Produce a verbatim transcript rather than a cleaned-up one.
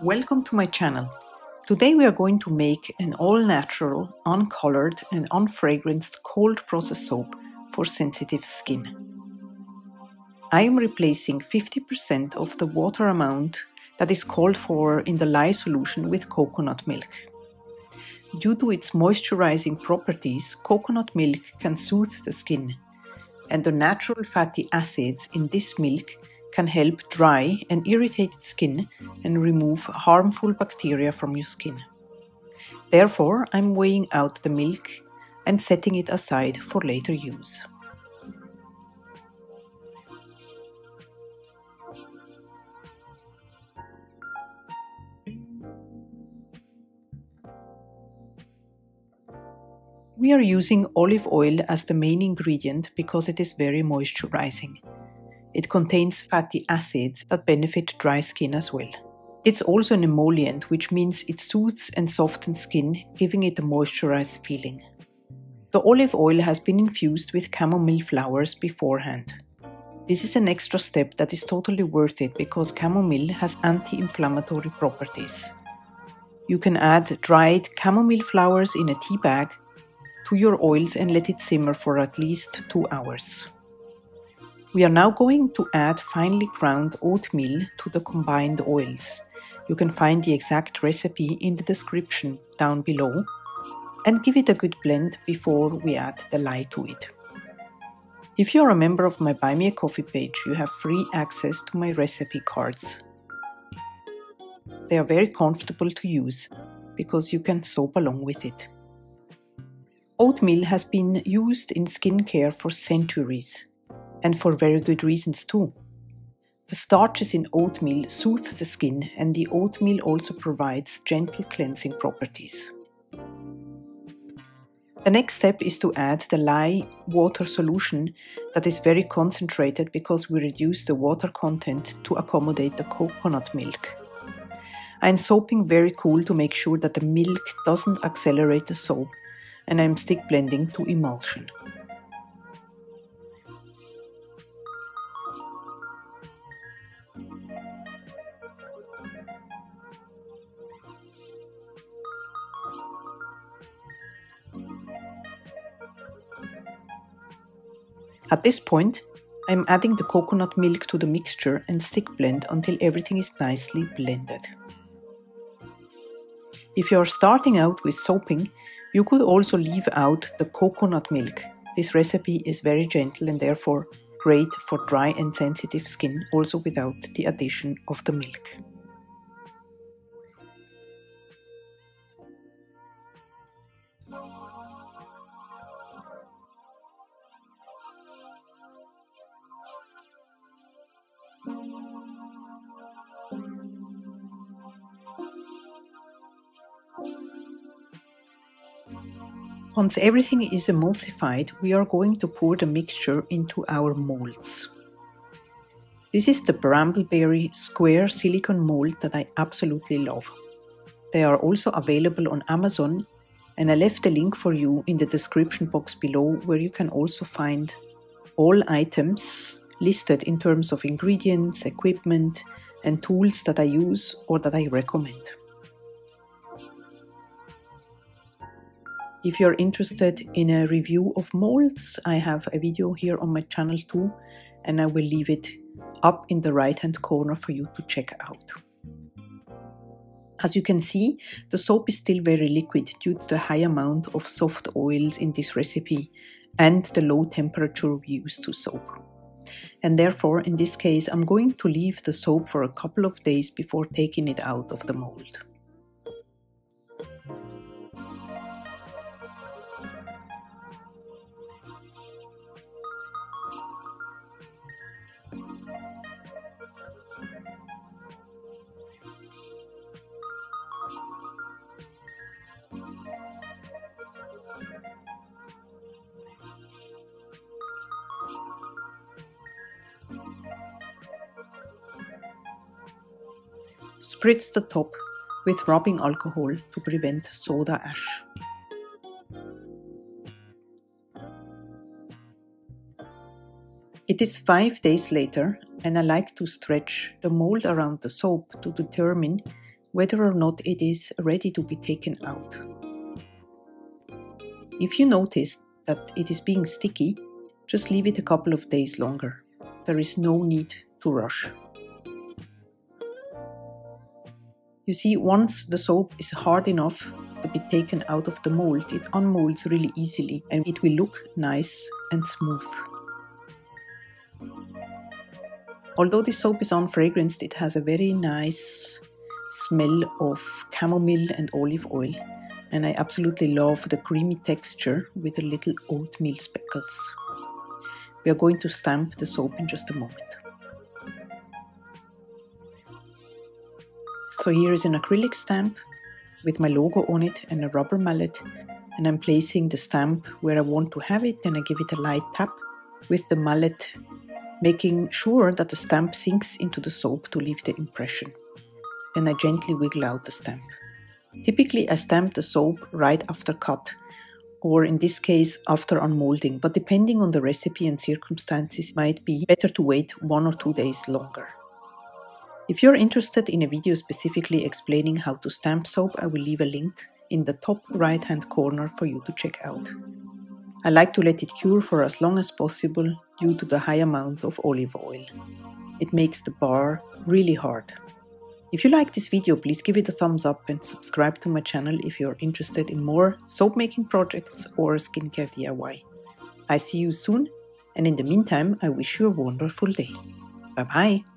Welcome to my channel. Today we are going to make an all-natural, uncolored and unfragranced cold process soap for sensitive skin. I am replacing fifty percent of the water amount that is called for in the lye solution with coconut milk. Due to its moisturizing properties, coconut milk can soothe the skin, and the natural fatty acids in this milk can help dry and irritated skin and remove harmful bacteria from your skin. Therefore, I'm weighing out the milk and setting it aside for later use. We are using olive oil as the main ingredient because it is very moisturizing. It contains fatty acids that benefit dry skin as well. It's also an emollient, which means it soothes and softens skin, giving it a moisturized feeling. The olive oil has been infused with chamomile flowers beforehand. This is an extra step that is totally worth it because chamomile has anti-inflammatory properties. You can add dried chamomile flowers in a tea bag to your oils and let it simmer for at least two hours. We are now going to add finely ground oatmeal to the combined oils. You can find the exact recipe in the description down below, and give it a good blend before we add the lye to it. If you are a member of my Buy Me A Coffee page, you have free access to my recipe cards. They are very comfortable to use because you can soap along with it. Oatmeal has been used in skincare for centuries, and for very good reasons too. The starches in oatmeal soothe the skin, and the oatmeal also provides gentle cleansing properties. The next step is to add the lye water solution that is very concentrated because we reduce the water content to accommodate the coconut milk. I'm soaping very cool to make sure that the milk doesn't accelerate the soap, and I'm stick blending to emulsion. At this point, I'm adding the coconut milk to the mixture and stick blend until everything is nicely blended. If you are starting out with soaping, you could also leave out the coconut milk. This recipe is very gentle and therefore great for dry and sensitive skin, also without the addition of the milk. Once everything is emulsified, we are going to pour the mixture into our molds. This is the Brambleberry square silicone mold that I absolutely love. They are also available on Amazon, and I left a link for you in the description box below where you can also find all items listed in terms of ingredients, equipment, and tools that I use or that I recommend. If you're interested in a review of molds, I have a video here on my channel too, and I will leave it up in the right-hand corner for you to check out. As you can see, the soap is still very liquid due to the high amount of soft oils in this recipe and the low temperature we use to soap. And therefore, in this case, I'm going to leave the soap for a couple of days before taking it out of the mold. Spritz the top with rubbing alcohol to prevent soda ash. It is five days later, and I like to stretch the mold around the soap to determine whether or not it is ready to be taken out. If you notice that it is being sticky, just leave it a couple of days longer. There is no need to rush. You see, once the soap is hard enough to be taken out of the mold, it unmolds really easily and it will look nice and smooth. Although this soap is unfragranced, it has a very nice smell of chamomile and olive oil, and I absolutely love the creamy texture with the little oatmeal speckles. We are going to stamp the soap in just a moment. So here is an acrylic stamp with my logo on it and a rubber mallet, and I'm placing the stamp where I want to have it, and I give it a light tap with the mallet, making sure that the stamp sinks into the soap to leave the impression. Then I gently wiggle out the stamp. Typically I stamp the soap right after cut, or in this case after unmolding, but depending on the recipe and circumstances it might be better to wait one or two days longer. If you're interested in a video specifically explaining how to stamp soap, I will leave a link in the top right hand corner for you to check out. I like to let it cure for as long as possible due to the high amount of olive oil. It makes the bar really hard. If you like this video, please give it a thumbs up and subscribe to my channel if you're interested in more soap making projects or skincare D I Y. I see you soon, and in the meantime, I wish you a wonderful day. Bye bye!